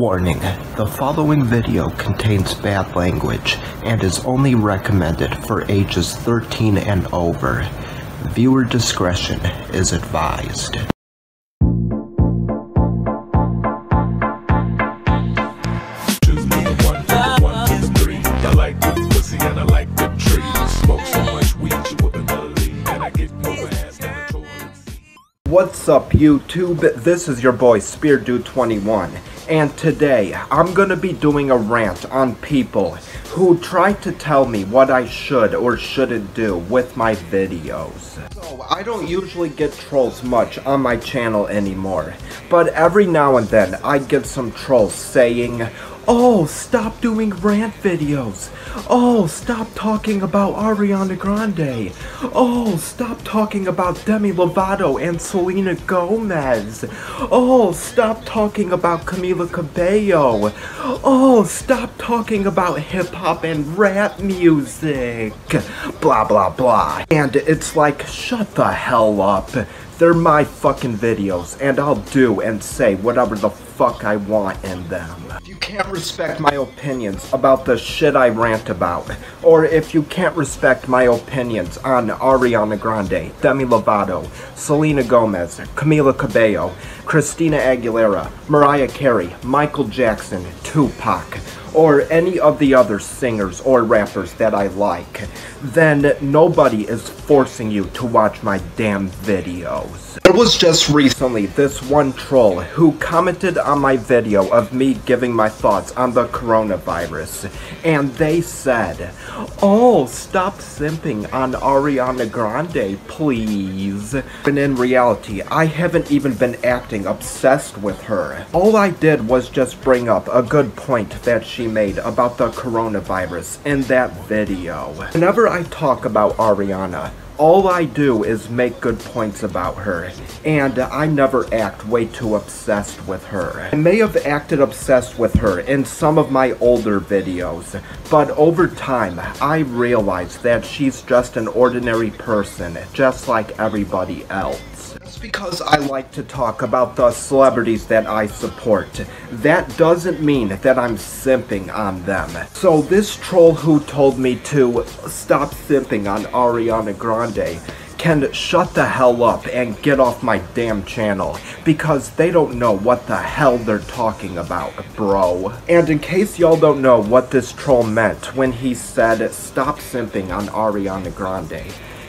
Warning, the following video contains bad language and is only recommended for ages 13 and over. Viewer discretion is advised. What's up YouTube, this is your boy SpearDude21, and today I'm gonna be doing a rant on people who try to tell me what I should or shouldn't do with my videos. So, I don't usually get trolls much on my channel anymore, but every now and then I get some trolls saying, "Oh, stop doing rant videos. Oh, stop talking about Ariana Grande. Oh, stop talking about Demi Lovato and Selena Gomez. Oh, stop talking about Camila Cabello. Oh, stop talking about hip-hop and rap music. Blah, blah, blah." And it's like, shut the hell up. They're my fucking videos, and I'll do and say whatever the fuck I want in them. If you can't respect my opinions about the shit I rant about, or if you can't respect my opinions on Ariana Grande, Demi Lovato, Selena Gomez, Camila Cabello, Christina Aguilera, Mariah Carey, Michael Jackson, Tupac, or any of the other singers or rappers that I like, then nobody is forcing you to watch my damn videos. There was just recently this one troll who commented on my video of me giving my thoughts on the coronavirus, and they said, "Oh, stop simping on Ariana Grande, please." When in reality, I haven't even been acting obsessed with her. All I did was just bring up a good point that she made about the coronavirus in that video. Whenever I talk about Ariana, all I do is make good points about her, and I never act way too obsessed with her. I may have acted obsessed with her in some of my older videos, but over time, I realized that she's just an ordinary person, just like everybody else. Just because I like to talk about the celebrities that I support, that doesn't mean that I'm simping on them. So this troll who told me to stop simping on Ariana Grande can shut the hell up and get off my damn channel, because they don't know what the hell they're talking about, bro. And in case y'all don't know what this troll meant when he said stop simping on Ariana Grande,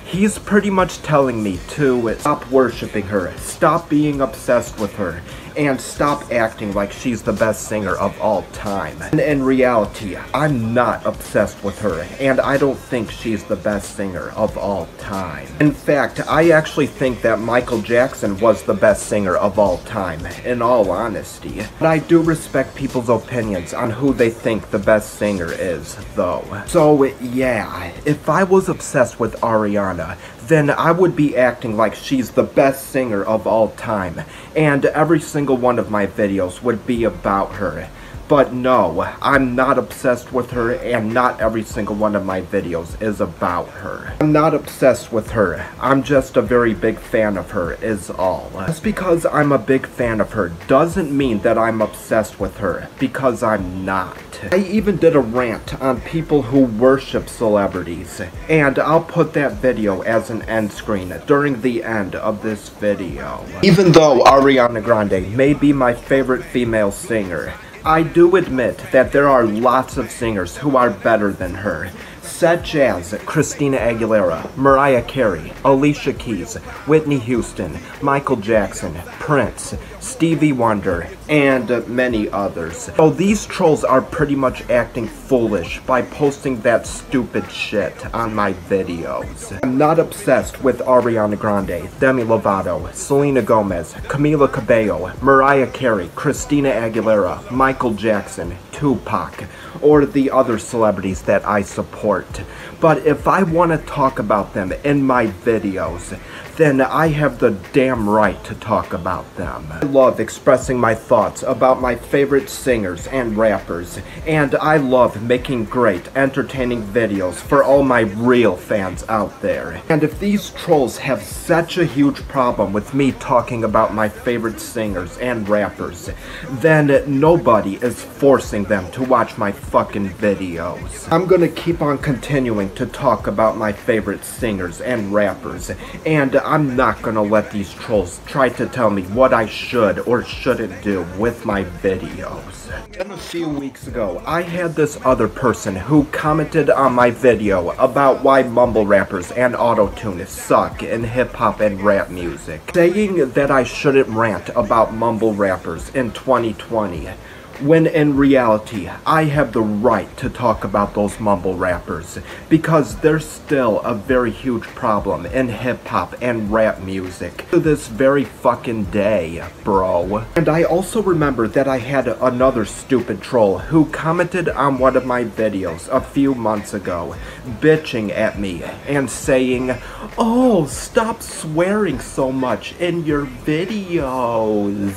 he's pretty much telling me to stop worshipping her, stop being obsessed with her, and stop acting like she's the best singer of all time. And in reality, I'm not obsessed with her, and I don't think she's the best singer of all time. In fact, I actually think that Michael Jackson was the best singer of all time, in all honesty. But I do respect people's opinions on who they think the best singer is, though. So yeah, if I was obsessed with Ariana, then I would be acting like she's the best singer of all time, and every single one of my videos would be about her. But no, I'm not obsessed with her, and not every single one of my videos is about her. I'm not obsessed with her, I'm just a very big fan of her is all. Just because I'm a big fan of her doesn't mean that I'm obsessed with her, because I'm not. I even did a rant on people who worship celebrities, and I'll put that video as an end screen during the end of this video. Even though Ariana Grande may be my favorite female singer, I do admit that there are lots of singers who are better than her, such as Christina Aguilera, Mariah Carey, Alicia Keys, Whitney Houston, Michael Jackson, Prince, Stevie Wonder, and many others. So these trolls are pretty much acting foolish by posting that stupid shit on my videos. I'm not obsessed with Ariana Grande, Demi Lovato, Selena Gomez, Camila Cabello, Mariah Carey, Christina Aguilera, Michael Jackson, Tupac, or the other celebrities that I support. But if I want to talk about them in my videos, then I have the damn right to talk about them. I love expressing my thoughts about my favorite singers and rappers, and I love making great, entertaining videos for all my real fans out there. And if these trolls have such a huge problem with me talking about my favorite singers and rappers, then nobody is forcing them to watch my fucking videos. I'm gonna keep on continuing to talk about my favorite singers and rappers, and I'm not gonna let these trolls try to tell me what I should or shouldn't do with my videos. Then a few weeks ago, I had this other person who commented on my video about why mumble rappers and autotune suck in hip-hop and rap music, saying that I shouldn't rant about mumble rappers in 2020. When in reality, I have the right to talk about those mumble rappers, because they're still a very huge problem in hip-hop and rap music to this very fucking day, bro. And I also remember that I had another stupid troll who commented on one of my videos a few months ago, bitching at me and saying, "Oh, stop swearing so much in your videos,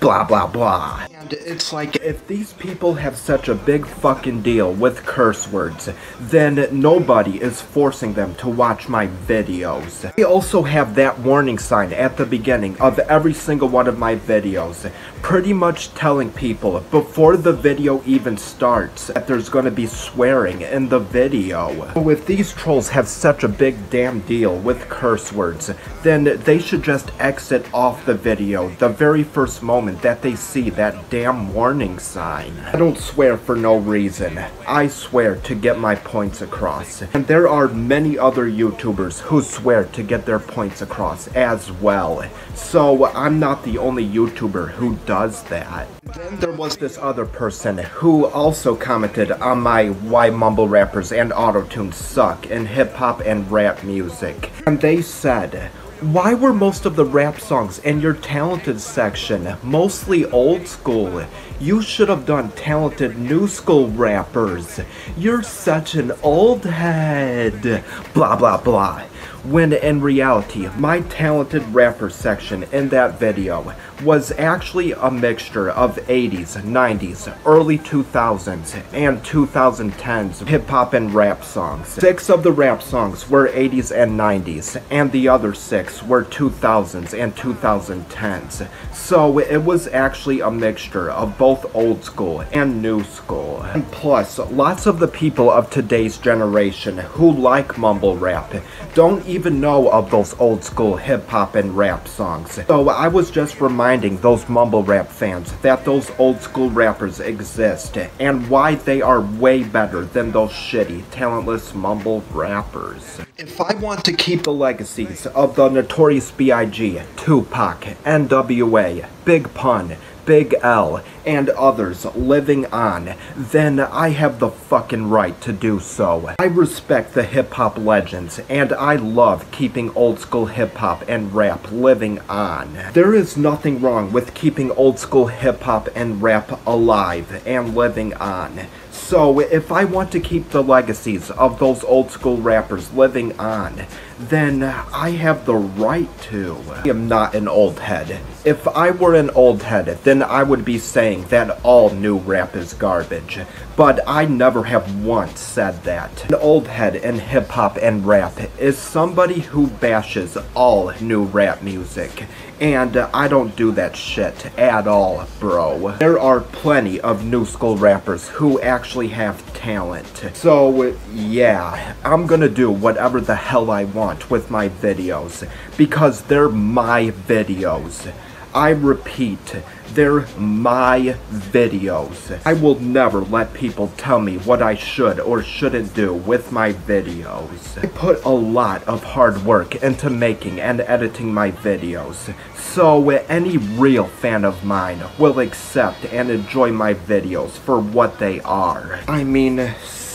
blah blah blah." It's like, if these people have such a big fucking deal with curse words, then nobody is forcing them to watch my videos. I also have that warning sign at the beginning of every single one of my videos, pretty much telling people before the video even starts that there's gonna be swearing in the video. So if these trolls have such a big damn deal with curse words, then they should just exit off the video the very first moment that they see that damn warning sign. I don't swear for no reason. I swear to get my points across. And there are many other YouTubers who swear to get their points across as well. So I'm not the only YouTuber who does that. Then there was this other person who also commented on my why mumble rappers and autotune suck in hip-hop and rap music. And they said, "Why were most of the rap songs in your talented section mostly old school? You should have done talented new school rappers. You're such an old head, blah blah blah." When in reality, my talented rapper section in that video was actually a mixture of 80s, 90s, early 2000s, and 2010s hip-hop and rap songs. 6 of the rap songs were 80s and 90s, and the other 6 were 2000s and 2010s. So it was actually a mixture of both old school and new school. And plus, lots of the people of today's generation who like mumble rap don't even know of those old school hip-hop and rap songs. So I was just reminding those mumble rap fans that those old school rappers exist and why they are way better than those shitty, talentless mumble rappers. If I want to keep the legacies of the Notorious B.I.G., Tupac, N.W.A., Big Pun, Big L, and others living on, then I have the fucking right to do so. I respect the hip-hop legends, and I love keeping old-school hip-hop and rap living on. There is nothing wrong with keeping old-school hip-hop and rap alive and living on. So if I want to keep the legacies of those old-school rappers living on, then I have the right to. I am not an old head. If I were an old head, then I would be saying that all new rap is garbage. But I never have once said that. An old head in hip-hop and rap is somebody who bashes all new rap music. And I don't do that shit at all, bro. There are plenty of new school rappers who actually have talent. So yeah, I'm gonna do whatever the hell I want with my videos, because they're my videos. I repeat, they're my videos. I will never let people tell me what I should or shouldn't do with my videos. I put a lot of hard work into making and editing my videos, so any real fan of mine will accept and enjoy my videos for what they are. I mean,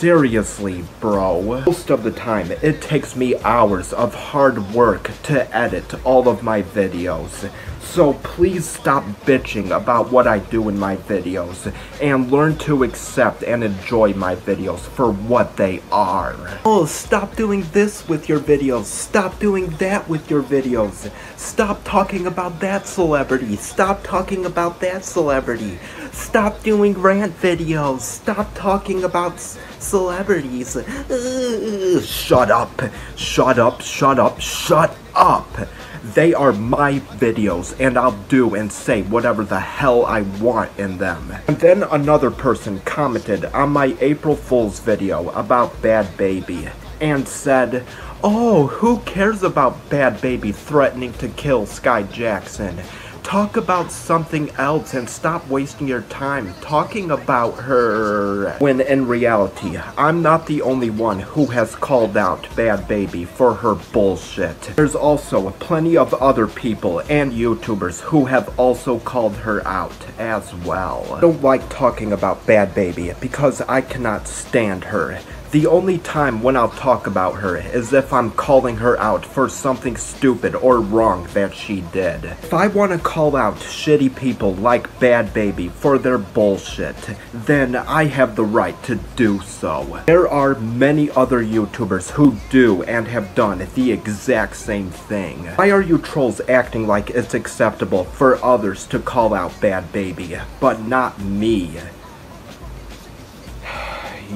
seriously, bro. Most of the time, it takes me hours of hard work to edit all of my videos, so please stop bitching judging about what I do in my videos, and learn to accept and enjoy my videos for what they are. Oh, stop doing this with your videos. Stop doing that with your videos. Stop talking about that celebrity. Stop talking about that celebrity. Stop doing rant videos. Stop talking about celebrities. Shut up. Shut up. Shut up. Shut up. They are my videos, and I'll do and say whatever the hell I want in them. And then another person commented on my April Fool's video about Bad Baby and said, "Oh, who cares about Bad Baby threatening to kill Sky Jackson? Talk about something else and stop wasting your time talking about her." When in reality, I'm not the only one who has called out Bad Baby for her bullshit. There's also plenty of other people and YouTubers who have also called her out as well. I don't like talking about Bad Baby because I cannot stand her. The only time when I'll talk about her is if I'm calling her out for something stupid or wrong that she did. If I want to call out shitty people like Bad Baby for their bullshit, then I have the right to do so. There are many other YouTubers who do and have done the exact same thing. Why are you trolls acting like it's acceptable for others to call out Bad Baby, but not me?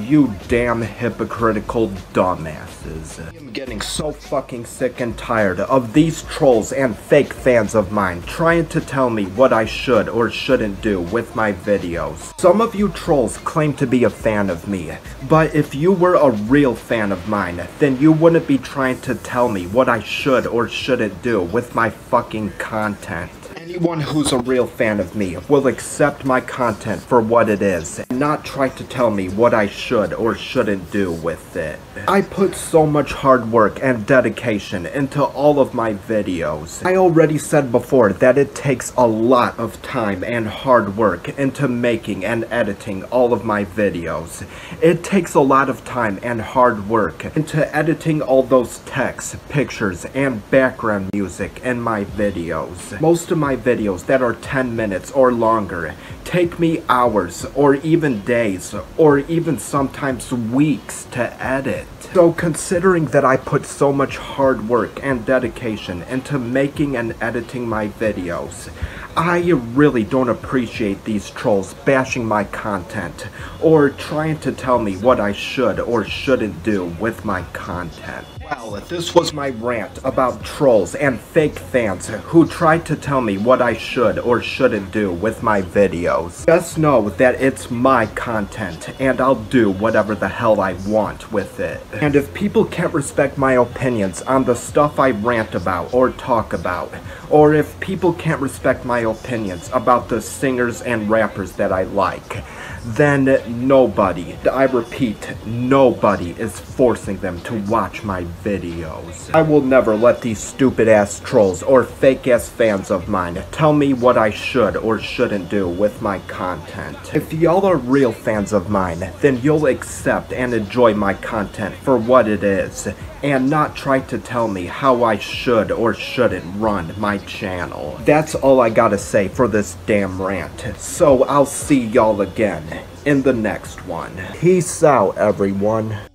You damn hypocritical dumbasses. I'm getting so fucking sick and tired of these trolls and fake fans of mine trying to tell me what I should or shouldn't do with my videos. Some of you trolls claim to be a fan of me, but if you were a real fan of mine, then you wouldn't be trying to tell me what I should or shouldn't do with my fucking content. Anyone who's a real fan of me will accept my content for what it is and not try to tell me what I should or shouldn't do with it. I put so much hard work and dedication into all of my videos. I already said before that it takes a lot of time and hard work into making and editing all of my videos. It takes a lot of time and hard work into editing all those texts, pictures, and background music in my videos. Most of my videos that are 10 minutes or longer take me hours or even days or even sometimes weeks to edit. So considering that I put so much hard work and dedication into making and editing my videos, I really don't appreciate these trolls bashing my content or trying to tell me what I should or shouldn't do with my content. Well, this was my rant about trolls and fake fans who try to tell me what I should or shouldn't do with my videos. Just know that it's my content and I'll do whatever the hell I want with it. And if people can't respect my opinions on the stuff I rant about or talk about, or if people can't respect my opinions about the singers and rappers that I like, then nobody, I repeat, nobody is forcing them to watch my videos. I will never let these stupid ass trolls or fake ass fans of mine tell me what I should or shouldn't do with my content. If y'all are real fans of mine, then you'll accept and enjoy my content for what it is, and not try to tell me how I should or shouldn't run my channel. That's all I gotta say for this damn rant, so I'll see y'all again in the next one. Peace out, everyone.